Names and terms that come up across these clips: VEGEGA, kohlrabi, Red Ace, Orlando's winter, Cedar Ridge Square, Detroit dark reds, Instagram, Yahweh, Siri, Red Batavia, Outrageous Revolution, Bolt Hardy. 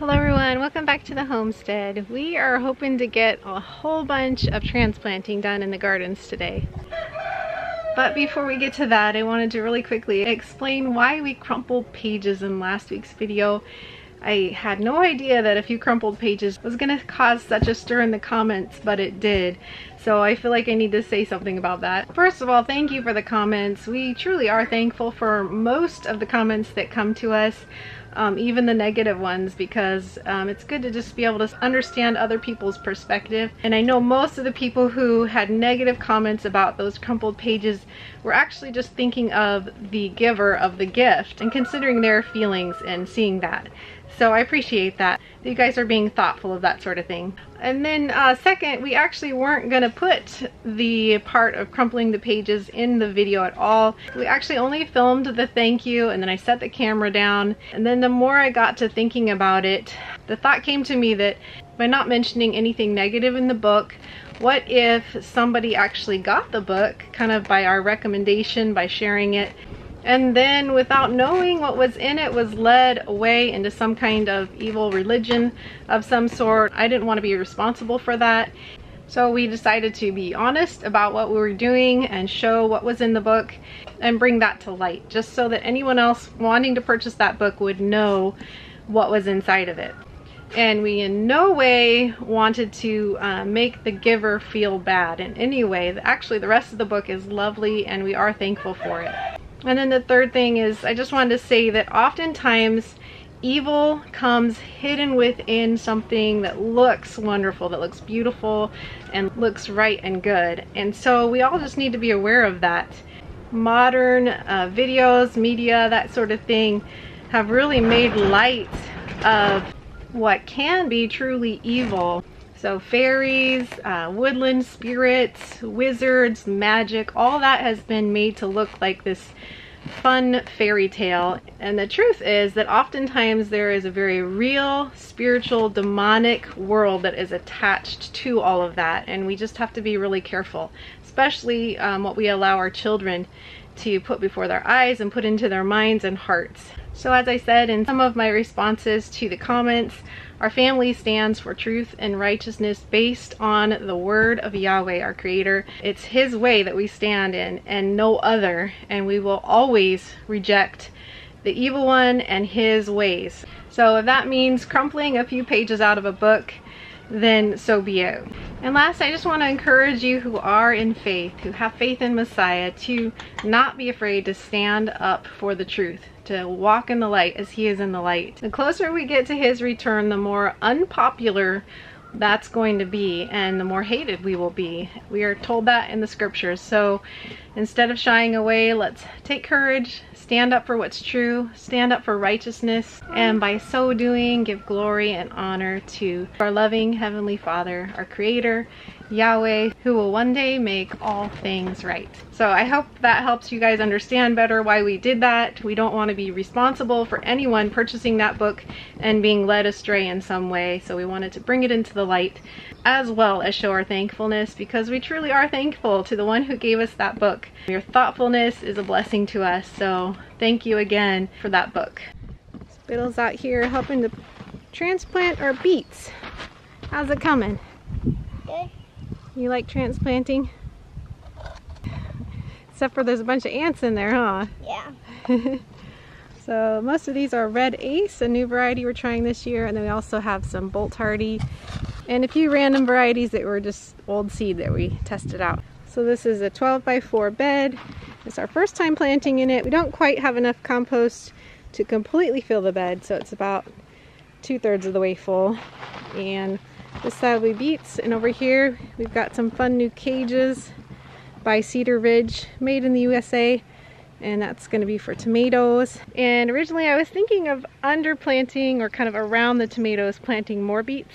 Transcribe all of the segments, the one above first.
Hello everyone, welcome back to the homestead. We are hoping to get a whole bunch of transplanting done in the gardens today. But before we get to that, I wanted to really quickly explain why we crumpled pages in last week's video. I had no idea that a few crumpled pages was gonna cause such a stir in the comments, but it did. So I feel like I need to say something about that. First of all, thank you for the comments. We truly are thankful for most of the comments that come to us, even the negative ones, because it's good to just be able to understand other people's perspective. And I know most of the people who had negative comments about those crumpled pages were actually just thinking of the giver of the gift and considering their feelings and seeing that. So I appreciate that. You guys are being thoughtful of that sort of thing. And then second, we actually weren't gonna put the part of crumpling the pages in the video at all. We actually only filmed the thank you and then I set the camera down. And then the more I got to thinking about it, the thought came to me that by not mentioning anything negative in the book, what if somebody actually got the book kind of by our recommendation, by sharing it? And then without knowing what was in it was led away into some kind of evil religion of some sort. I didn't want to be responsible for that. So we decided to be honest about what we were doing and show what was in the book and bring that to light, just so that anyone else wanting to purchase that book would know what was inside of it. And we in no way wanted to make the giver feel bad in any way. Actually, the rest of the book is lovely and we are thankful for it. And then the third thing is, I just wanted to say that oftentimes evil comes hidden within something that looks wonderful, that looks beautiful, and looks right and good. And so we all just need to be aware of that. Modern videos, media, that sort of thing have really made light of what can be truly evil. So fairies, woodland spirits, wizards, magic, all that has been made to look like this fun fairy tale. And the truth is that oftentimes there is a very real, spiritual, demonic world that is attached to all of that. And we just have to be really careful, especially what we allow our children to put before their eyes and put into their minds and hearts. So as I said in some of my responses to the comments, our family stands for truth and righteousness based on the word of Yahweh, our creator. It's his way that we stand in and no other, and we will always reject the evil one and his ways. So if that means crumpling a few pages out of a book, then so be it. And last, I just want to encourage you who are in faith, who have faith in Messiah, to not be afraid to stand up for the truth, to walk in the light as he is in the light. The closer we get to his return, the more unpopular that's going to be and the more hated we will be. We are told that in the scriptures. So instead of shying away, let's take courage, stand up for what's true, stand up for righteousness, and by so doing give glory and honor to our loving Heavenly Father, our creator, Yahweh, who will one day make all things right. So I hope that helps you guys understand better why we did that. We don't want to be responsible for anyone purchasing that book and being led astray in some way. So we wanted to bring it into the light as well as show our thankfulness, because we truly are thankful to the one who gave us that book. Your thoughtfulness is a blessing to us. So thank you again for that book. Spittle's out here helping to transplant our beets. How's it coming? Good. You like transplanting? Except for there's a bunch of ants in there, huh? Yeah. So most of these are Red Ace, a new variety we're trying this year, and then we also have some Bolt Hardy and a few random varieties that were just old seed that we tested out. So this is a 12x4 bed. It's our first time planting in it. We don't quite have enough compost to completely fill the bed, so it's about 2/3 of the way full. And this side will be beets, and over here we've got some fun new cages by Cedar Ridge, made in the USA, and that's going to be for tomatoes. And originally I was thinking of underplanting, or kind of around the tomatoes planting more beets,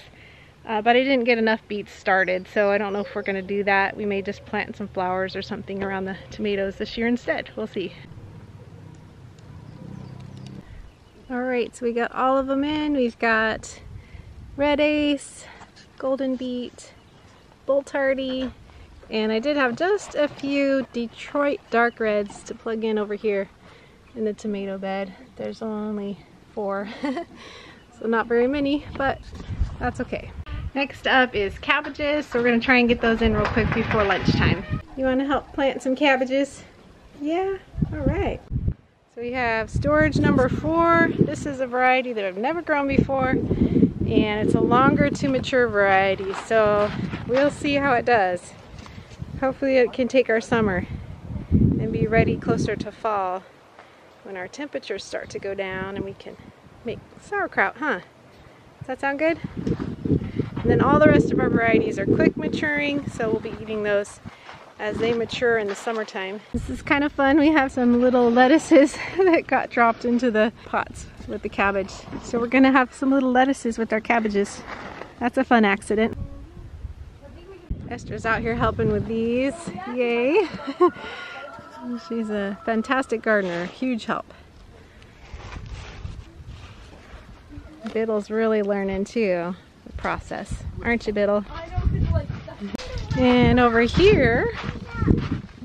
but I didn't get enough beets started, so I don't know if we're going to do that. We may just plant some flowers or something around the tomatoes this year instead. We'll see. Alright, so we got all of them in. We've got Red Ace, Golden Beet, Bolt Hardy, and I did have just a few Detroit dark reds to plug in over here in the tomato bed. There's only 4. So not very many, but that's okay. Next up is cabbages. So we're gonna try and get those in real quick before lunchtime. You wanna help plant some cabbages? Yeah, all right. So we have storage number 4. This is a variety that I've never grown before, and it's a longer to mature variety. So we'll see how it does. Hopefully it can take our summer and be ready closer to fall when our temperatures start to go down and we can make sauerkraut, huh? Does that sound good? And then all the rest of our varieties are quick maturing, so we'll be eating those as they mature in the summertime. This is kind of fun. We have some little lettuces that got dropped into the pots with the cabbage. So we're gonna have some little lettuces with our cabbages. That's a fun accident. Esther's out here helping with these. Yay! She's a fantastic gardener. Huge help. Biddle's really learning too, the process. Aren't you, Biddle? And over here,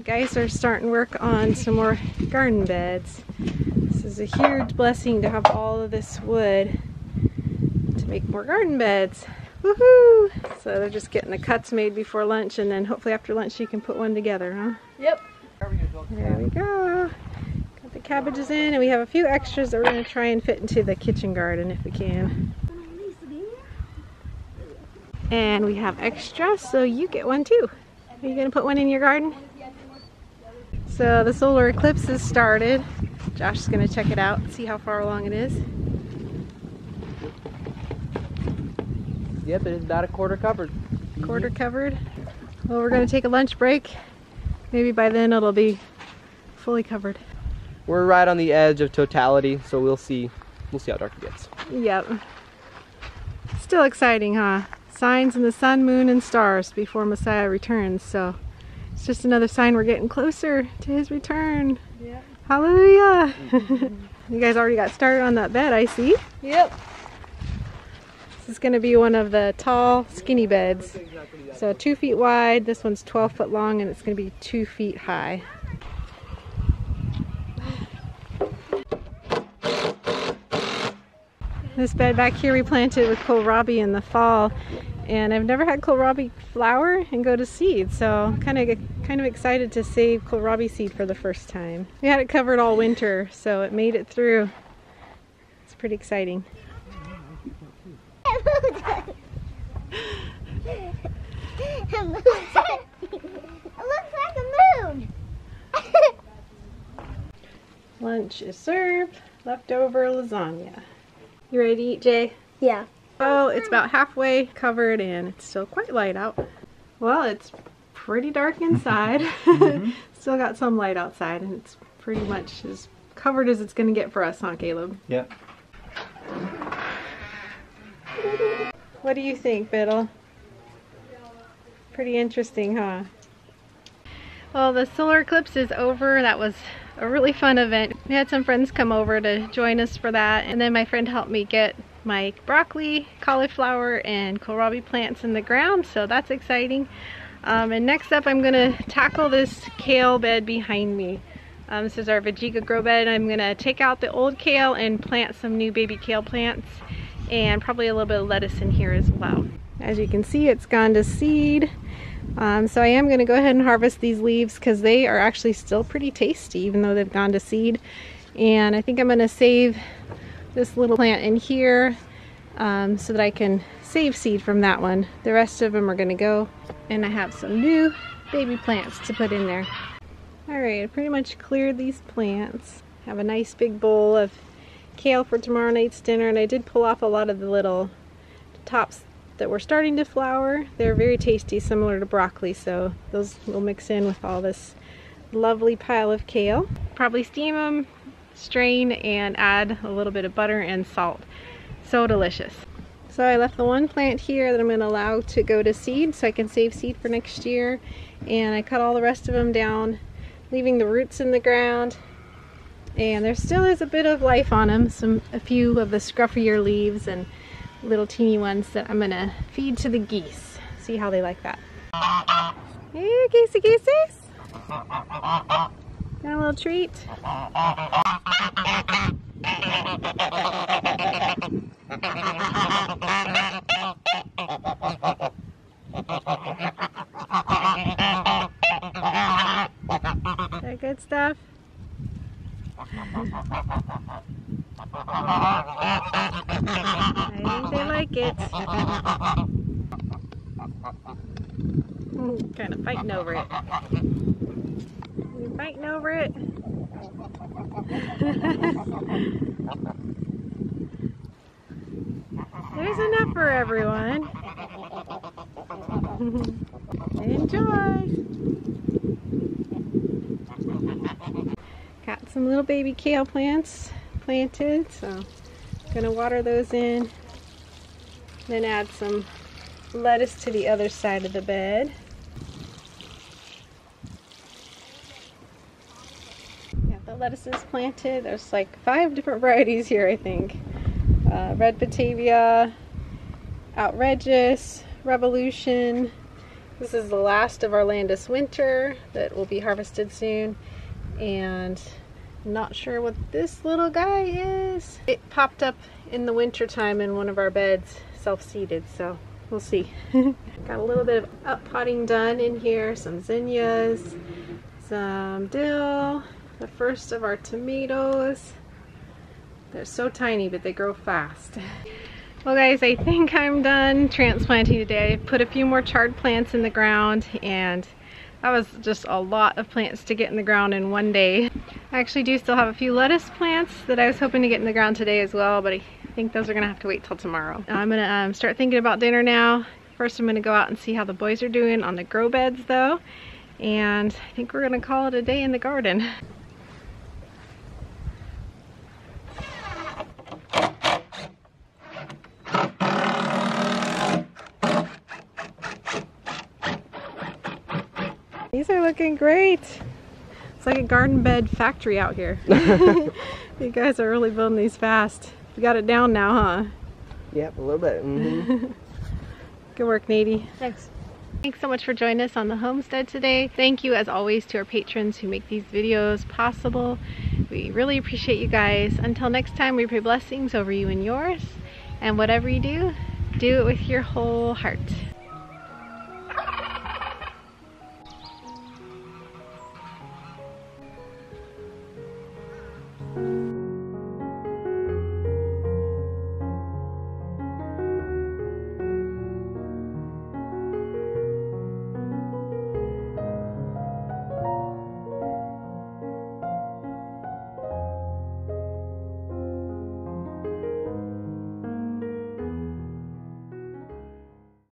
guys are starting work on some more garden beds. This is a huge blessing to have all of this wood to make more garden beds. Woohoo! So they're just getting the cuts made before lunch, and then hopefully after lunch you can put one together, huh? Yep. There we go. Got the cabbages in, and we have a few extras that we're going to try and fit into the kitchen garden if we can. And we have extra, so you get one too. Are you going to put one in your garden? So the solar eclipse has started. Josh is going to check it out, see how far along it is. Yep, it is about a quarter covered. Quarter covered. Well, we're going to take a lunch break. Maybe by then it'll be fully covered. We're right on the edge of totality, so we'll see how dark it gets. Yep. Still exciting, huh? Signs in the sun, moon, and stars before Messiah returns. So it's just another sign we're getting closer to his return. Yep. Hallelujah. You guys already got started on that bed, I see. Yep. This is going to be one of the tall, skinny beds. So 2 feet wide, this one's 12 foot long, and it's going to be 2 feet high. This bed back here we planted with kohlrabi in the fall, and I've never had kohlrabi flower and go to seed, so I'm kind of excited to save kohlrabi seed for the first time. We had it covered all winter, so it made it through. It's pretty exciting. It looks like a moon. Lunch is served. Leftover lasagna. You ready to eat, Jay? Yeah. Oh, it's about halfway covered and it's still quite light out. Well, it's pretty dark inside. Mm-hmm. Still got some light outside, and it's pretty much as covered as it's going to get for us, huh, Caleb? Yep. What do you think, Biddle? Pretty interesting, huh? Well, the solar eclipse is over. That was a really fun event. We had some friends come over to join us for that, and then my friend helped me get my broccoli, cauliflower, and kohlrabi plants in the ground, so that's exciting. And next up, I'm gonna tackle this kale bed behind me. This is our VEGEGA grow bed. I'm gonna take out the old kale and plant some new baby kale plants, and probably a little bit of lettuce in here as well. As you can see, it's gone to seed. So I am going to go ahead and harvest these leaves because they are actually still pretty tasty even though they've gone to seed. And I think I'm going to save this little plant in here so that I can save seed from that one. The rest of them are going to go, and I have some new baby plants to put in there. Alright, I pretty much cleared these plants. I have a nice big bowl of kale for tomorrow night's dinner, and I did pull off a lot of the little tops that were starting to flower. They're very tasty, similar to broccoli, so those will mix in with all this lovely pile of kale. Probably steam them, strain, and add a little bit of butter and salt. So delicious. So I left the one plant here that I'm going to allow to go to seed so I can save seed for next year, and I cut all the rest of them down, leaving the roots in the ground. And there still is a bit of life on them, a few of the scruffier leaves and little teeny ones that I'm gonna feed to the geese. See how they like that. Hey, geesey geesies! Got a little treat. Is that good stuff? I think they like it. Kind of fighting over it. We're fighting over it. There's enough for everyone. Enjoy. Got some little baby kale plants planted, so I'm gonna water those in, then add some lettuce to the other side of the bed. Got the lettuces planted. There's like 5 different varieties here, I think. Red Batavia, Outrageous Revolution. This is the last of Orlando's winter that will be harvested soon. And I'm not sure what this little guy is. It popped up in the winter time in one of our beds, self-seeded, so we'll see. Got a little bit of up-potting done in here. Some zinnias, some dill, the first of our tomatoes. They're so tiny, but they grow fast. Well guys, I think I'm done transplanting today. I put a few more chard plants in the ground, and that was just a lot of plants to get in the ground in one day. I actually do still have a few lettuce plants that I was hoping to get in the ground today as well, but I think those are gonna have to wait till tomorrow. I'm gonna start thinking about dinner now. First I'm gonna go out and see how the boys are doing on the grow beds though, and I think we're gonna call it a day in the garden. These are looking great. It's like a garden bed factory out here. You guys are really building these fast. You got it down now, huh? Yep, a little bit. Mm-hmm. Good work, Nady. Thanks. Thanks so much for joining us on the homestead today. Thank you as always to our patrons who make these videos possible. We really appreciate you guys. Until next time, we pray blessings over you and yours. And whatever you do, do it with your whole heart.